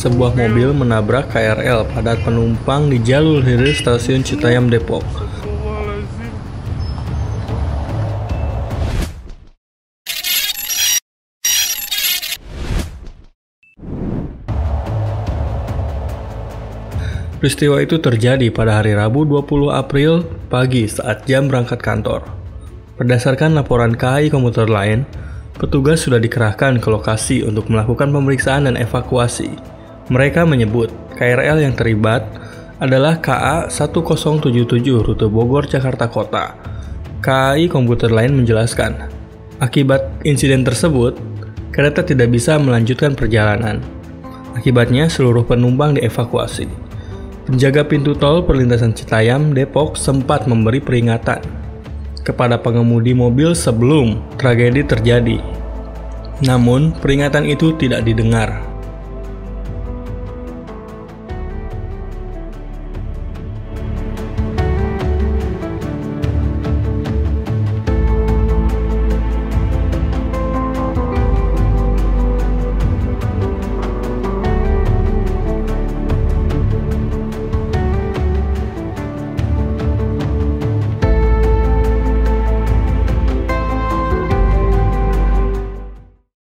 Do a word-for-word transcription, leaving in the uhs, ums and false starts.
sebuah mobil menabrak K R L padat penumpang di jalur hilir stasiun Citayam, Depok. Peristiwa itu terjadi pada hari Rabu dua puluh April pagi saat jam berangkat kantor. Berdasarkan laporan K A I Commuter Line, petugas sudah dikerahkan ke lokasi untuk melakukan pemeriksaan dan evakuasi. Mereka menyebut K R L yang terlibat adalah K A seribu tujuh puluh tujuh rute Bogor, Jakarta Kota. K A I Commuter Line menjelaskan, akibat insiden tersebut, kereta tidak bisa melanjutkan perjalanan. Akibatnya seluruh penumpang dievakuasi. Penjaga pintu tol perlintasan Citayam, Depok sempat memberi peringatan kepada pengemudi mobil sebelum tragedi terjadi. Namun, peringatan itu tidak didengar.